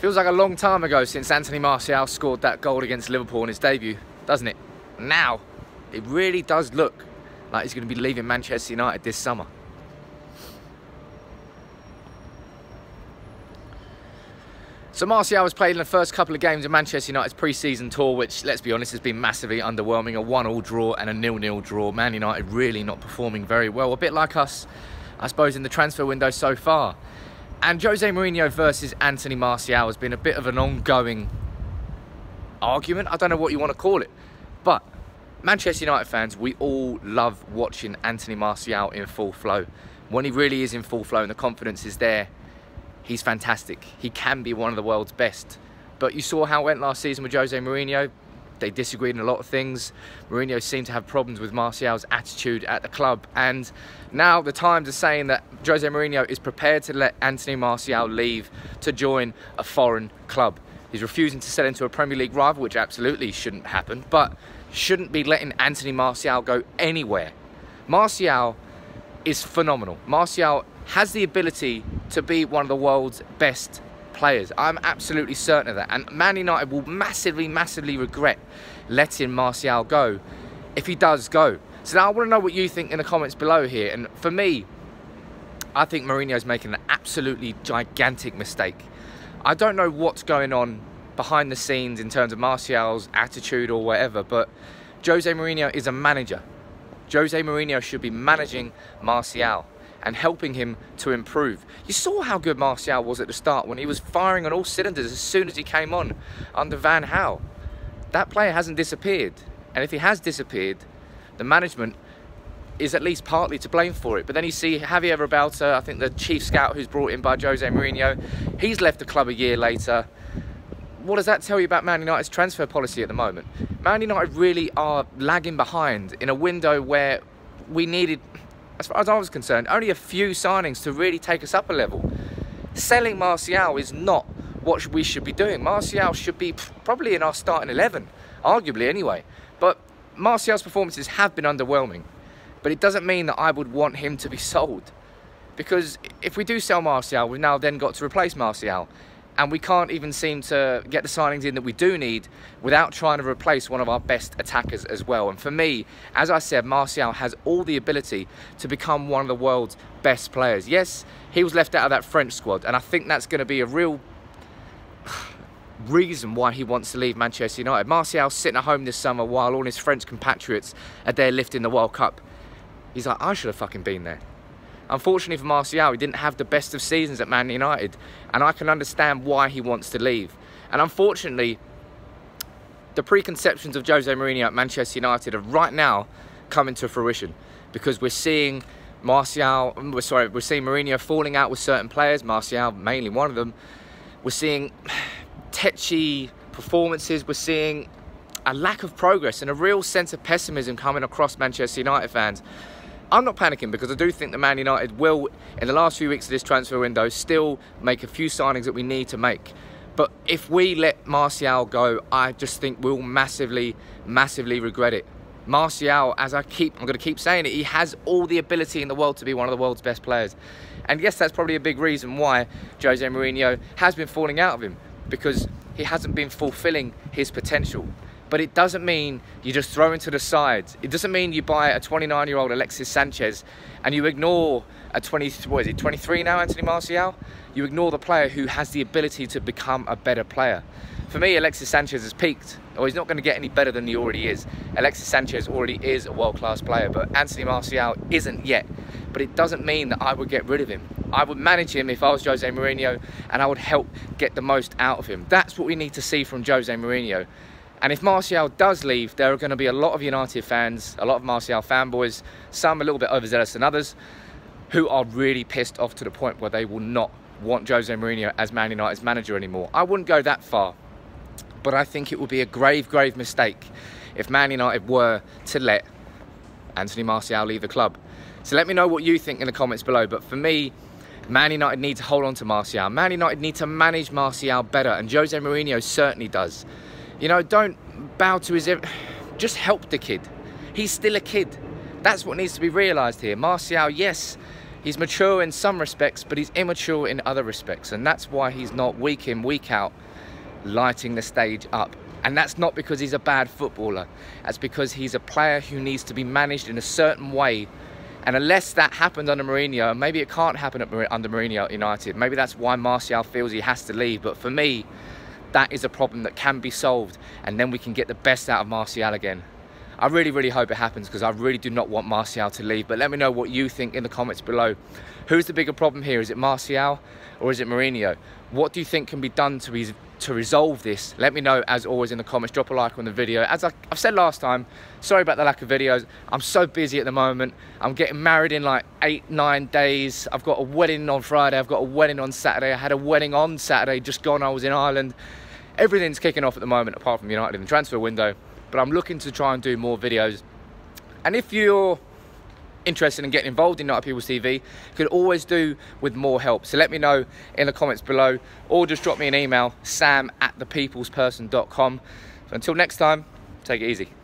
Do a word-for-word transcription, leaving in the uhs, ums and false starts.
Feels like a long time ago since Anthony Martial scored that goal against Liverpool in his debut, doesn't it? Now, it really does look like he's going to be leaving Manchester United this summer. So Martial has played in the first couple of games of Manchester United's pre-season tour, which, let's be honest, has been massively underwhelming. A one-all draw and a nil-nil draw. Man United really not performing very well. A bit like us, I suppose, in the transfer window so far. And Jose Mourinho versus Anthony Martial has been a bit of an ongoing argument. I don't know what you want to call it. But Manchester United fans, we all love watching Anthony Martial in full flow. When he really is in full flow and the confidence is there, he's fantastic. He can be one of the world's best. But you saw how it went last season with Jose Mourinho. They disagreed in a lot of things. Mourinho seemed to have problems with Martial's attitude at the club. And now the Times are saying that Jose Mourinho is prepared to let Anthony Martial leave to join a foreign club. He's refusing to sell into a Premier League rival, which absolutely shouldn't happen, but shouldn't be letting Anthony Martial go anywhere. Martial is phenomenal. Martial has the ability to be one of the world's best players. I'm absolutely certain of that. And Man United will massively, massively regret letting Martial go if he does go. So now I want to know what you think in the comments below here. And for me, I think Mourinho's making an absolutely gigantic mistake. I don't know what's going on behind the scenes in terms of Martial's attitude or whatever, but Jose Mourinho is a manager. Jose Mourinho should be managing Martial and helping him to improve. You saw how good Martial was at the start when he was firing on all cylinders as soon as he came on under Van Gaal. That player hasn't disappeared. And if he has disappeared, the management is at least partly to blame for it. But then you see Javier Rebelo, I think the chief scout who's brought in by Jose Mourinho, he's left the club a year later. What does that tell you about Man United's transfer policy at the moment? Man United really are lagging behind in a window where we needed, as far as I was concerned, only a few signings to really take us up a level. Selling Martial is not what we should be doing. Martial should be probably in our starting eleven, arguably anyway. But Martial's performances have been underwhelming. But it doesn't mean that I would want him to be sold. Because if we do sell Martial, we've now then got to replace Martial. And we can't even seem to get the signings in that we do need without trying to replace one of our best attackers as well. And for me, as I said, Martial has all the ability to become one of the world's best players. Yes, he was left out of that French squad, and I think that's going to be a real reason why he wants to leave Manchester United. Martial's sitting at home this summer while all his French compatriots are there lifting the World Cup. He's like, I should have fucking been there. Unfortunately for Martial, he didn't have the best of seasons at Man United, and I can understand why he wants to leave. And unfortunately, the preconceptions of Jose Mourinho at Manchester United are right now coming to fruition, because we're seeing Martial, we're sorry, we're seeing Mourinho falling out with certain players, Martial mainly one of them. We're seeing tetchy performances, we're seeing a lack of progress and a real sense of pessimism coming across Manchester United fans. I'm not panicking, because I do think that Man United will, in the last few weeks of this transfer window, still make a few signings that we need to make. But if we let Martial go, I just think we'll massively, massively regret it. Martial, as I keep, I'm going to keep saying it, he has all the ability in the world to be one of the world's best players. And yes, that's probably a big reason why Jose Mourinho has been falling out of him, because he hasn't been fulfilling his potential. But it doesn't mean you just throw him to the side. It doesn't mean you buy a twenty-nine-year-old Alexis Sanchez and you ignore a twenty-three, what is it, twenty-three now, Anthony Martial? You ignore the player who has the ability to become a better player. For me, Alexis Sanchez has peaked, or he's not going to get any better than he already is. Alexis Sanchez already is a world-class player, but Anthony Martial isn't yet. But it doesn't mean that I would get rid of him. I would manage him if I was Jose Mourinho, and I would help get the most out of him. That's what we need to see from Jose Mourinho. And if Martial does leave, there are going to be a lot of United fans, a lot of Martial fanboys, some a little bit overzealous than others, who are really pissed off to the point where they will not want Jose Mourinho as Man United's manager anymore. I wouldn't go that far, but I think it would be a grave, grave mistake if Man United were to let Anthony Martial leave the club. So let me know what you think in the comments below. But for me, Man United need to hold on to Martial. Man United need to manage Martial better, and Jose Mourinho certainly does. You know, don't bow to his... Just help the kid. He's still a kid. That's what needs to be realised here. Martial, yes, He's mature in some respects, but he's immature in other respects. And that's why he's not week in, week out, lighting the stage up. And that's not because he's a bad footballer. That's because he's a player who needs to be managed in a certain way. And unless that happened under Mourinho, maybe it can't happen under Mourinho at United. Maybe that's why Martial feels he has to leave. But for me, that is a problem that can be solved. And then we can get the best out of Martial again. I really, really hope it happens, because I really do not want Martial to leave. But let me know what you think in the comments below. Who's the bigger problem here? Is it Martial or is it Mourinho? What do you think can be done to his... to resolve this? Let me know, as always, in the comments. Drop a like on the video. As I, I've said last time, sorry about the lack of videos. I'm so busy at the moment. I'm getting married in like eight, nine days. I've got a wedding on Friday. I've got a wedding on Saturday. I had a wedding on Saturday, just gone. I was in Ireland. Everything's kicking off at the moment, apart from United in the transfer window. But I'm looking to try and do more videos. And if you're interested in getting involved in United Peoples T V, could always do with more help. So let me know in the comments below, or just drop me an email, sam at the peoples person dot com. So until next time, take it easy.